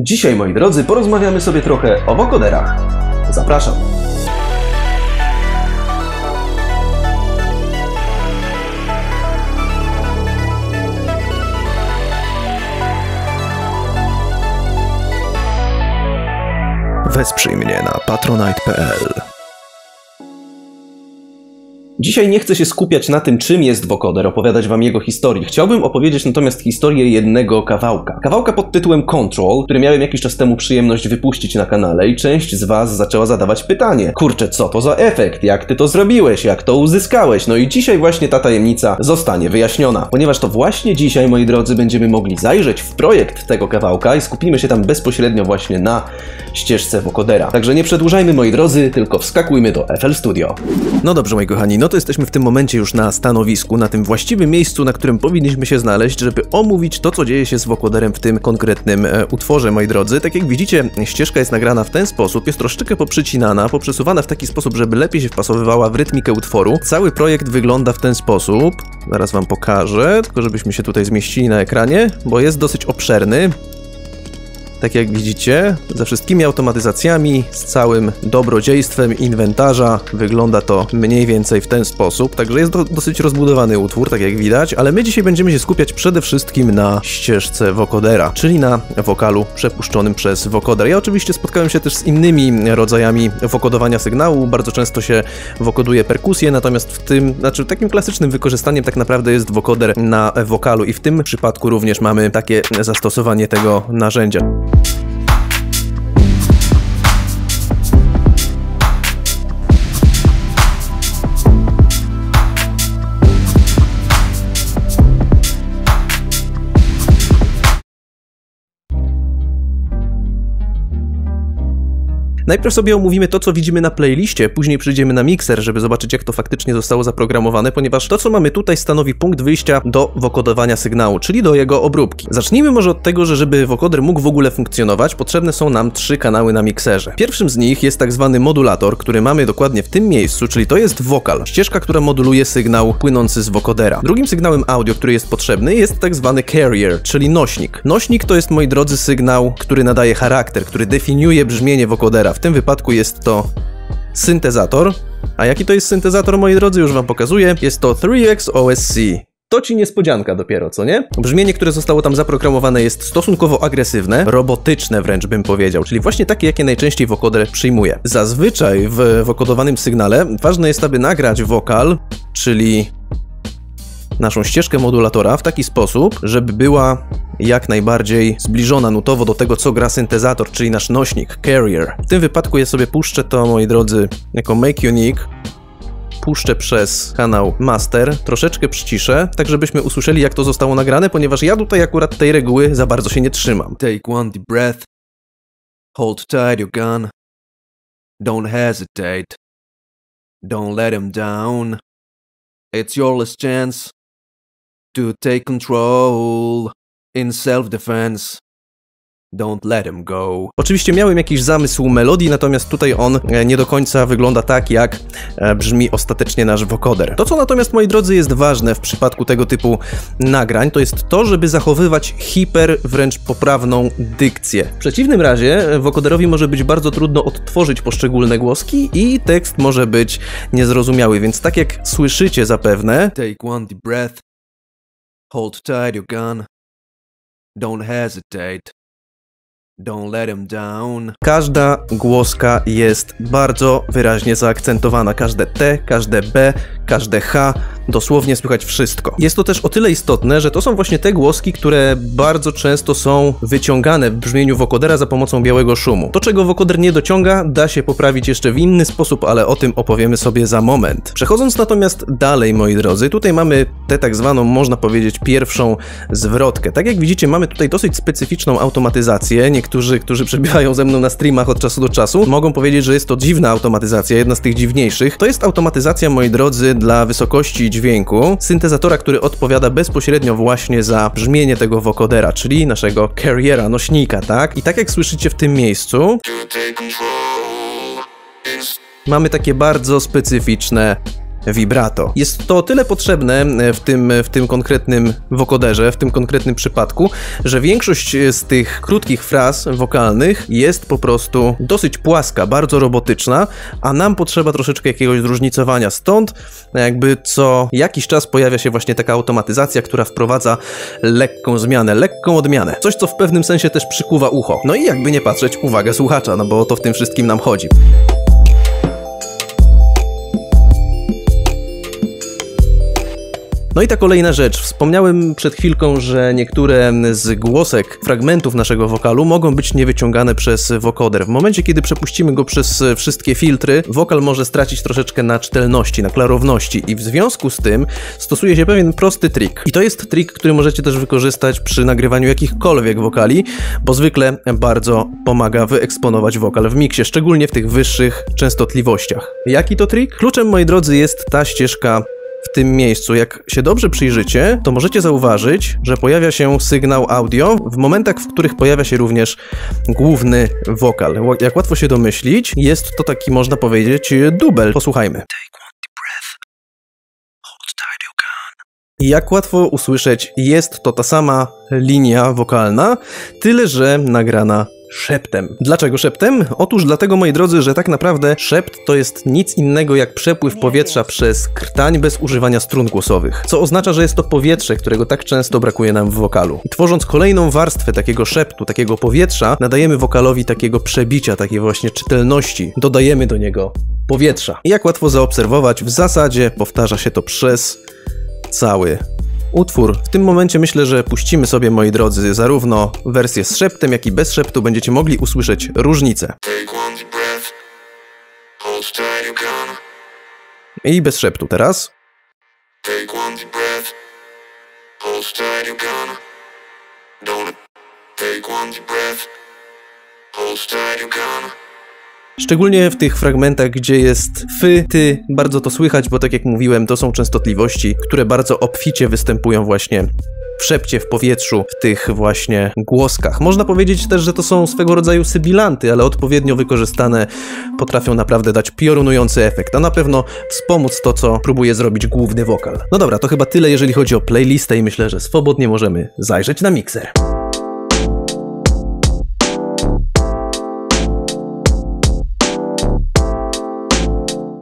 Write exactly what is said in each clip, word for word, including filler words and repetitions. Dzisiaj, moi drodzy, porozmawiamy sobie trochę o vocoderach. Zapraszam! Wesprzyj mnie na patronite kropka p l. Dzisiaj nie chcę się skupiać na tym, czym jest vocoder, opowiadać wam jego historię. Chciałbym opowiedzieć natomiast historię jednego kawałka. Kawałka pod tytułem Control, który miałem jakiś czas temu przyjemność wypuścić na kanale i część z was zaczęła zadawać pytanie. Kurczę, co to za efekt? Jak ty to zrobiłeś? Jak to uzyskałeś? No i dzisiaj właśnie ta tajemnica zostanie wyjaśniona. Ponieważ to właśnie dzisiaj, moi drodzy, będziemy mogli zajrzeć w projekt tego kawałka i skupimy się tam bezpośrednio właśnie na ścieżce vocodera. Także nie przedłużajmy, moi drodzy, tylko wskakujmy do F L Studio. No dobrze, moi kochani, no to jesteśmy w tym momencie już na stanowisku, na tym właściwym miejscu, na którym powinniśmy się znaleźć, żeby omówić to, co dzieje się z vocoderem w tym konkretnym e, utworze, moi drodzy. Tak jak widzicie, ścieżka jest nagrana w ten sposób, jest troszeczkę poprzycinana, poprzesuwana w taki sposób, żeby lepiej się wpasowywała w rytmikę utworu. Cały projekt wygląda w ten sposób. Zaraz wam pokażę, tylko żebyśmy się tutaj zmieścili na ekranie, bo jest dosyć obszerny. Tak jak widzicie, ze wszystkimi automatyzacjami, z całym dobrodziejstwem inwentarza wygląda to mniej więcej w ten sposób, także jest to dosyć rozbudowany utwór, tak jak widać, ale my dzisiaj będziemy się skupiać przede wszystkim na ścieżce vocodera, czyli na wokalu przepuszczonym przez vocoder. Ja oczywiście spotkałem się też z innymi rodzajami wokodowania sygnału, bardzo często się wokoduje perkusję, natomiast w tym, znaczy takim klasycznym wykorzystaniem tak naprawdę jest vocoder na wokalu i w tym przypadku również mamy takie zastosowanie tego narzędzia. Najpierw sobie omówimy to, co widzimy na playliście, później przyjdziemy na mikser, żeby zobaczyć, jak to faktycznie zostało zaprogramowane, ponieważ to, co mamy tutaj, stanowi punkt wyjścia do wokodowania sygnału, czyli do jego obróbki. Zacznijmy może od tego, że żeby vocoder mógł w ogóle funkcjonować, potrzebne są nam trzy kanały na mikserze. Pierwszym z nich jest tak zwany modulator, który mamy dokładnie w tym miejscu, czyli to jest wokal, ścieżka, która moduluje sygnał płynący z vocodera. Drugim sygnałem audio, który jest potrzebny, jest tak zwany carrier, czyli nośnik. Nośnik to jest, moi drodzy, sygnał, który nadaje charakter, który definiuje brzmienie vocodera. W tym wypadku jest to syntezator. A jaki to jest syntezator, moi drodzy, już wam pokazuję. Jest to trzy X O S C. To ci niespodzianka dopiero, co nie? Brzmienie, które zostało tam zaprogramowane, jest stosunkowo agresywne, robotyczne wręcz bym powiedział, czyli właśnie takie, jakie najczęściej vocoder przyjmuje. Zazwyczaj w wokodowanym sygnale ważne jest, aby nagrać wokal, czyli naszą ścieżkę modulatora w taki sposób, żeby była jak najbardziej zbliżona nutowo do tego, co gra syntezator, czyli nasz nośnik, carrier. W tym wypadku ja sobie puszczę to, moi drodzy, jako Make Unique. Puszczę przez kanał master, troszeczkę przyciszę, tak żebyśmy usłyszeli, jak to zostało nagrane, ponieważ ja tutaj akurat tej reguły za bardzo się nie trzymam. Take one deep breath, hold tight your gun, don't hesitate, don't let him down, it's your last chance to take control. In self-defense. Don't let him go. Oczywiście miałem jakiś zamysł melodii, natomiast tutaj on nie do końca wygląda tak, jak brzmi ostatecznie nasz vocoder. To, co natomiast, moi drodzy, jest ważne w przypadku tego typu nagrań, to jest to, żeby zachowywać hiper, wręcz poprawną dykcję. W przeciwnym razie vocoderowi może być bardzo trudno odtworzyć poszczególne głoski i tekst może być niezrozumiały, więc tak jak słyszycie zapewne... Take one deep breath. Hold tight your gun. Don't hesitate. Don't let him down. Każda głoska jest bardzo wyraźnie zaakcentowana. Każde T, każde B, każde H. Dosłownie słychać wszystko. Jest to też o tyle istotne, że to są właśnie te głoski, które bardzo często są wyciągane w brzmieniu vocodera za pomocą białego szumu. To, czego vocoder nie dociąga, da się poprawić jeszcze w inny sposób, ale o tym opowiemy sobie za moment. Przechodząc natomiast dalej, moi drodzy, tutaj mamy tę tak zwaną, można powiedzieć, pierwszą zwrotkę. Tak jak widzicie, mamy tutaj dosyć specyficzną automatyzację. Niektórzy, którzy przebywają ze mną na streamach od czasu do czasu, mogą powiedzieć, że jest to dziwna automatyzacja, jedna z tych dziwniejszych. To jest automatyzacja, moi drodzy, dla wysokości dźwięku syntezatora, który odpowiada bezpośrednio właśnie za brzmienie tego vocodera, czyli naszego carriera, nośnika, tak? I tak jak słyszycie w tym miejscu, mamy takie bardzo specyficzne vibrato. Jest to o tyle potrzebne w tym, w tym konkretnym wokoderze, w tym konkretnym przypadku, że większość z tych krótkich fraz wokalnych jest po prostu dosyć płaska, bardzo robotyczna, a nam potrzeba troszeczkę jakiegoś zróżnicowania. Stąd jakby co jakiś czas pojawia się właśnie taka automatyzacja, która wprowadza lekką zmianę, lekką odmianę. Coś, co w pewnym sensie też przykuwa ucho. No i jakby nie patrzeć, uwagę słuchacza, no bo o to w tym wszystkim nam chodzi. No i ta kolejna rzecz. Wspomniałem przed chwilką, że niektóre z głosek, fragmentów naszego wokalu mogą być niewyciągane przez wokoder. W momencie, kiedy przepuścimy go przez wszystkie filtry, wokal może stracić troszeczkę na czytelności, na klarowności i w związku z tym stosuje się pewien prosty trik. I to jest trik, który możecie też wykorzystać przy nagrywaniu jakichkolwiek wokali, bo zwykle bardzo pomaga wyeksponować wokal w miksie, szczególnie w tych wyższych częstotliwościach. Jaki to trik? Kluczem, moi drodzy, jest ta ścieżka w tym miejscu. Jak się dobrze przyjrzycie, to możecie zauważyć, że pojawia się sygnał audio w momentach, w których pojawia się również główny wokal. Jak łatwo się domyślić, jest to taki, można powiedzieć, dubel. Posłuchajmy. I jak łatwo usłyszeć, jest to ta sama linia wokalna, tyle że nagrana szeptem. Dlaczego szeptem? Otóż dlatego, moi drodzy, że tak naprawdę szept to jest nic innego jak przepływ powietrza przez krtań bez używania strun głosowych, co oznacza, że jest to powietrze, którego tak często brakuje nam w wokalu. I tworząc kolejną warstwę takiego szeptu, takiego powietrza, nadajemy wokalowi takiego przebicia, takiej właśnie czytelności. Dodajemy do niego powietrza. I jak łatwo zaobserwować, w zasadzie powtarza się to przez cały utwór. W tym momencie myślę, że puścimy sobie, moi drodzy, zarówno wersję z szeptem, jak i bez szeptu. Będziecie mogli usłyszeć różnicę. I bez szeptu teraz. Szczególnie w tych fragmentach, gdzie jest fy, ty, bardzo to słychać, bo tak jak mówiłem, to są częstotliwości, które bardzo obficie występują właśnie w szepcie, w powietrzu, w tych właśnie głoskach. Można powiedzieć też, że to są swego rodzaju sybilanty, ale odpowiednio wykorzystane potrafią naprawdę dać piorunujący efekt, a na pewno wspomóc to, co próbuje zrobić główny wokal. No dobra, to chyba tyle, jeżeli chodzi o playlistę i myślę, że swobodnie możemy zajrzeć na mikser.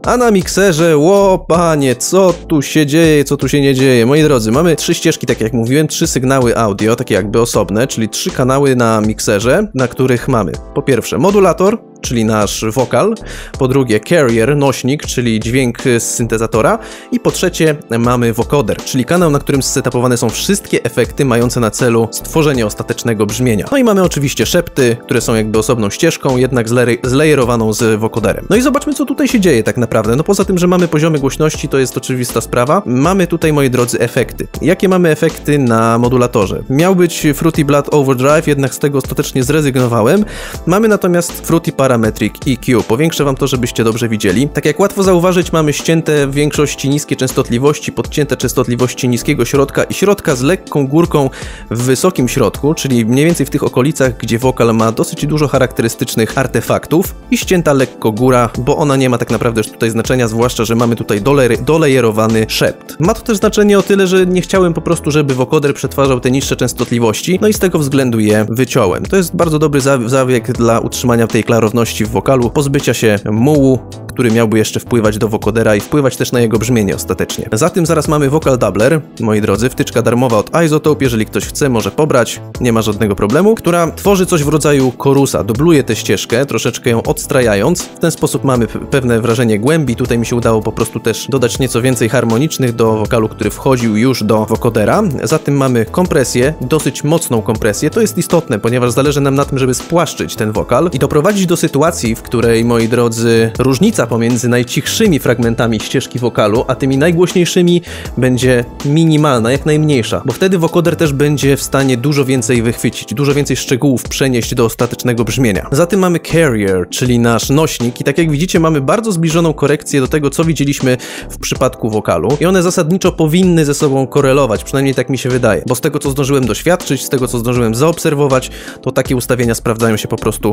A na mikserze, ło panie, co tu się dzieje, co tu się nie dzieje. Moi drodzy, mamy trzy ścieżki, tak jak mówiłem, trzy sygnały audio, takie jakby osobne, czyli trzy kanały na mikserze, na których mamy po pierwsze modulator, czyli nasz wokal, po drugie carrier, nośnik, czyli dźwięk z syntezatora i po trzecie mamy vocoder, czyli kanał, na którym zsetapowane są wszystkie efekty mające na celu stworzenie ostatecznego brzmienia. No i mamy oczywiście szepty, które są jakby osobną ścieżką, jednak zlejerowaną z vocoderem. No i zobaczmy, co tutaj się dzieje tak naprawdę. No poza tym, że mamy poziomy głośności, to jest oczywista sprawa. Mamy tutaj, moi drodzy, efekty. Jakie mamy efekty na modulatorze? Miał być Fruity Blood Overdrive, jednak z tego ostatecznie zrezygnowałem. Mamy natomiast Fruity Parametric E Q. Powiększę wam to, żebyście dobrze widzieli. Tak jak łatwo zauważyć, mamy ścięte w większości niskie częstotliwości, podcięte częstotliwości niskiego środka i środka z lekką górką w wysokim środku, czyli mniej więcej w tych okolicach, gdzie wokal ma dosyć dużo charakterystycznych artefaktów i ścięta lekko góra, bo ona nie ma tak naprawdę już tutaj znaczenia, zwłaszcza, że mamy tutaj dole- dolejerowany szept. Ma to też znaczenie o tyle, że nie chciałem po prostu, żeby wokoder przetwarzał te niższe częstotliwości, no i z tego względu je wyciąłem. To jest bardzo dobry zabieg dla utrzymania tej klarowności w wokalu, pozbycia się mułu, który miałby jeszcze wpływać do wokodera i wpływać też na jego brzmienie ostatecznie. Za tym zaraz mamy Vocal Doubler, moi drodzy, wtyczka darmowa od Izotope, jeżeli ktoś chce, może pobrać, nie ma żadnego problemu, która tworzy coś w rodzaju korusa, dubluje tę ścieżkę, troszeczkę ją odstrajając. W ten sposób mamy pewne wrażenie głębi, tutaj mi się udało po prostu też dodać nieco więcej harmonicznych do wokalu, który wchodził już do wokodera. Za tym mamy kompresję, dosyć mocną kompresję, to jest istotne, ponieważ zależy nam na tym, żeby spłaszczyć ten wokal i doprowadzić do sytuacji, w której, moi drodzy, różnica pomiędzy najcichszymi fragmentami ścieżki wokalu, a tymi najgłośniejszymi będzie minimalna, jak najmniejsza, bo wtedy wokoder też będzie w stanie dużo więcej wychwycić, dużo więcej szczegółów przenieść do ostatecznego brzmienia. Zatem mamy carrier, czyli nasz nośnik i tak jak widzicie mamy bardzo zbliżoną korekcję do tego, co widzieliśmy w przypadku wokalu i one zasadniczo powinny ze sobą korelować, przynajmniej tak mi się wydaje, bo z tego, co zdążyłem doświadczyć, z tego, co zdążyłem zaobserwować, to takie ustawienia sprawdzają się po prostu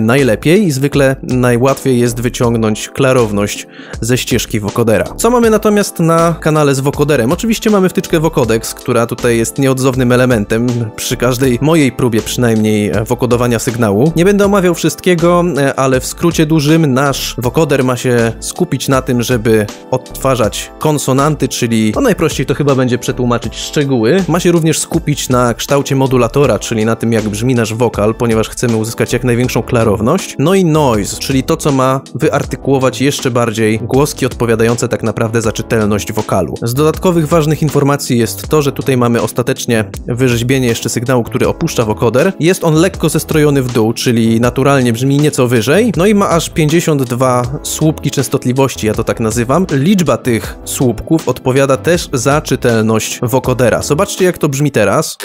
najlepiej. Lepiej i zwykle najłatwiej jest wyciągnąć wyłapać klarowność ze ścieżki wokodera. Co mamy natomiast na kanale z wokoderem? Oczywiście mamy wtyczkę Vocodex, która tutaj jest nieodzownym elementem przy każdej mojej próbie przynajmniej wokodowania sygnału. Nie będę omawiał wszystkiego, ale w skrócie dużym nasz wokoder ma się skupić na tym, żeby odtwarzać konsonanty, czyli no najprościej to chyba będzie przetłumaczyć szczegóły. Ma się również skupić na kształcie modulatora, czyli na tym, jak brzmi nasz wokal, ponieważ chcemy uzyskać jak największą klarowność. No i noise, czyli to, co ma wyartykułować jeszcze bardziej głoski odpowiadające tak naprawdę za czytelność wokalu. Z dodatkowych ważnych informacji jest to, że tutaj mamy ostatecznie wyrzeźbienie jeszcze sygnału, który opuszcza wokoder. Jest on lekko zestrojony w dół, czyli naturalnie brzmi nieco wyżej. No i ma aż pięćdziesiąt dwa słupki częstotliwości, ja to tak nazywam. Liczba tych słupków odpowiada też za czytelność wokodera. Zobaczcie, jak to brzmi teraz.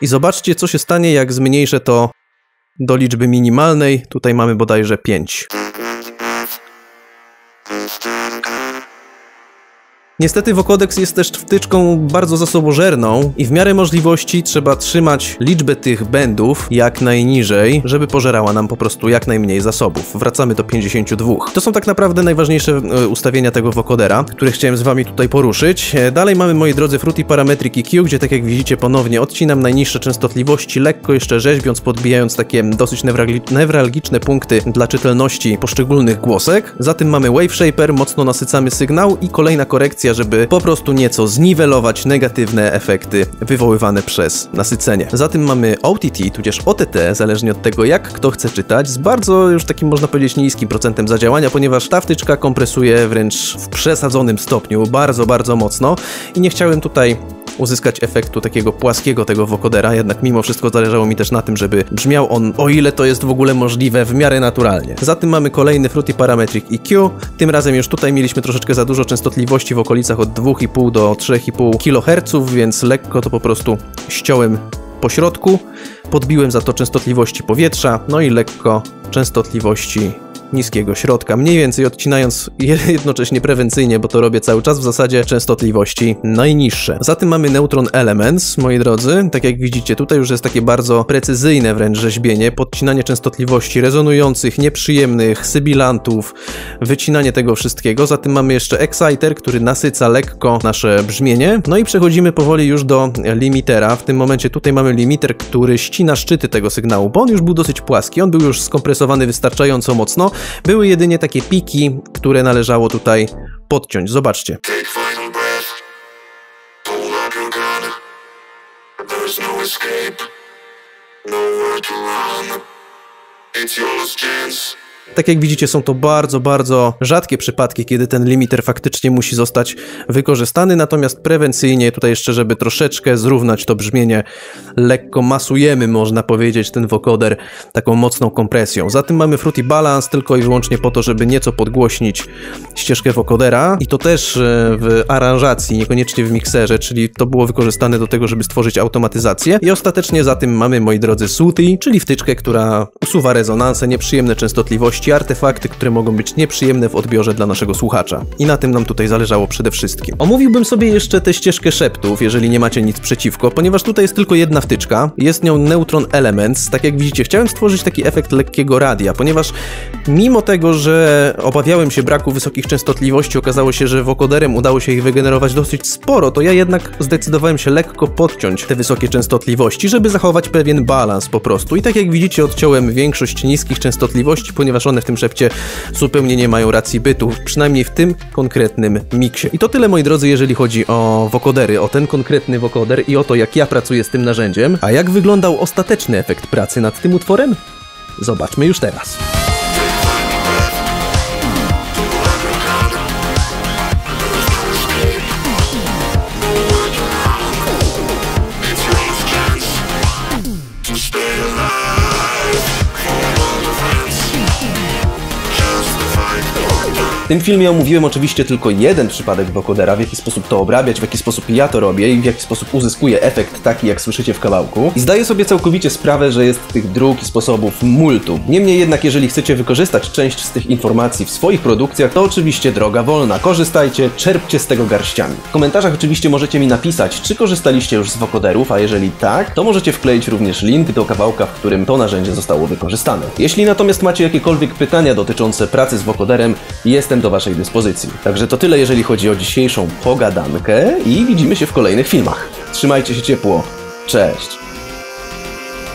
I zobaczcie, co się stanie, jak zmniejszę to do liczby minimalnej. Tutaj mamy bodajże pięć. Niestety Vocodex jest też wtyczką bardzo zasobożerną i w miarę możliwości trzeba trzymać liczbę tych bendów jak najniżej, żeby pożerała nam po prostu jak najmniej zasobów. Wracamy do pięćdziesięciu dwóch. To są tak naprawdę najważniejsze ustawienia tego vocodera, które chciałem z wami tutaj poruszyć. Dalej mamy, moi drodzy, Fruity Parametric E Q, gdzie tak jak widzicie ponownie odcinam najniższe częstotliwości, lekko jeszcze rzeźbiąc, podbijając takie dosyć newralgiczne punkty dla czytelności poszczególnych głosek. Za tym mamy Wave Shaper, mocno nasycamy sygnał i kolejna korekcja, żeby po prostu nieco zniwelować negatywne efekty wywoływane przez nasycenie. Zatem mamy O T T, tudzież O T T, zależnie od tego, jak kto chce czytać, z bardzo już takim, można powiedzieć, niskim procentem zadziałania, ponieważ ta wtyczka kompresuje wręcz w przesadzonym stopniu, bardzo, bardzo mocno i nie chciałem tutaj uzyskać efektu takiego płaskiego tego wokodera, jednak mimo wszystko zależało mi też na tym, żeby brzmiał on, o ile to jest w ogóle możliwe, w miarę naturalnie. Zatem mamy kolejny Fruity Parametric E Q, tym razem już tutaj mieliśmy troszeczkę za dużo częstotliwości w okolicach od dwóch i pół do trzech i pół kiloherców, więc lekko to po prostu ściąłem po środku, podbiłem za to częstotliwości powietrza, no i lekko częstotliwości niskiego środka, mniej więcej odcinając jednocześnie prewencyjnie, bo to robię cały czas w zasadzie, częstotliwości najniższe. Za tym mamy Neutron Elements, moi drodzy, tak jak widzicie tutaj już jest takie bardzo precyzyjne wręcz rzeźbienie, podcinanie częstotliwości rezonujących, nieprzyjemnych, sybilantów, wycinanie tego wszystkiego. Za tym mamy jeszcze Exciter, który nasyca lekko nasze brzmienie. No i przechodzimy powoli już do limitera. W tym momencie tutaj mamy limiter, który ścina szczyty tego sygnału, bo on już był dosyć płaski, on był już skompresowany wystarczająco mocno. Były jedynie takie piki, które należało tutaj podciąć. Zobaczcie. Tak jak widzicie, są to bardzo, bardzo rzadkie przypadki, kiedy ten limiter faktycznie musi zostać wykorzystany, natomiast prewencyjnie tutaj jeszcze, żeby troszeczkę zrównać to brzmienie, lekko masujemy, można powiedzieć, ten wokoder taką mocną kompresją. Zatem mamy Fruity Balance tylko i wyłącznie po to, żeby nieco podgłośnić ścieżkę wokodera i to też w aranżacji, niekoniecznie w mikserze, czyli to było wykorzystane do tego, żeby stworzyć automatyzację. I ostatecznie za tym mamy, moi drodzy, Sooty, czyli wtyczkę, która usuwa rezonanse, nieprzyjemne częstotliwości, artefakty, które mogą być nieprzyjemne w odbiorze dla naszego słuchacza. I na tym nam tutaj zależało przede wszystkim. Omówiłbym sobie jeszcze tę ścieżkę szeptów, jeżeli nie macie nic przeciwko, ponieważ tutaj jest tylko jedna wtyczka, jest nią Neutron Elements. Tak jak widzicie, chciałem stworzyć taki efekt lekkiego radia, ponieważ mimo tego, że obawiałem się braku wysokich częstotliwości, okazało się, że wokoderem udało się ich wygenerować dosyć sporo, to ja jednak zdecydowałem się lekko podciąć te wysokie częstotliwości, żeby zachować pewien balans po prostu. I tak jak widzicie, odciąłem większość niskich częstotliwości, ponieważ one w tym szepcie zupełnie nie mają racji bytu, przynajmniej w tym konkretnym miksie. I to tyle, moi drodzy, jeżeli chodzi o wokodery, o ten konkretny wokoder i o to, jak ja pracuję z tym narzędziem. A jak wyglądał ostateczny efekt pracy nad tym utworem? Zobaczmy już teraz. We'll be right back. W tym filmie omówiłem oczywiście tylko jeden przypadek vocodera, w jaki sposób to obrabiać, w jaki sposób ja to robię i w jaki sposób uzyskuję efekt taki, jak słyszycie w kawałku. I zdaję sobie całkowicie sprawę, że jest tych dróg i sposobów multum. Niemniej jednak, jeżeli chcecie wykorzystać część z tych informacji w swoich produkcjach, to oczywiście droga wolna. Korzystajcie, czerpcie z tego garściami. W komentarzach oczywiście możecie mi napisać, czy korzystaliście już z vocoderów, a jeżeli tak, to możecie wkleić również link do kawałka, w którym to narzędzie zostało wykorzystane. Jeśli natomiast macie jakiekolwiek pytania dotyczące pracy z vocoderem, jestem do Waszej dyspozycji. Także to tyle, jeżeli chodzi o dzisiejszą pogadankę i widzimy się w kolejnych filmach. Trzymajcie się ciepło. Cześć!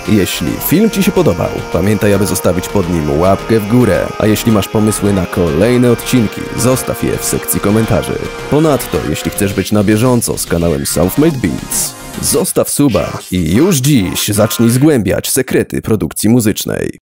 Jeśli film Ci się podobał, pamiętaj, aby zostawić pod nim łapkę w górę, a jeśli masz pomysły na kolejne odcinki, zostaw je w sekcji komentarzy. Ponadto, jeśli chcesz być na bieżąco z kanałem Selfmade Beats, zostaw suba i już dziś zacznij zgłębiać sekrety produkcji muzycznej.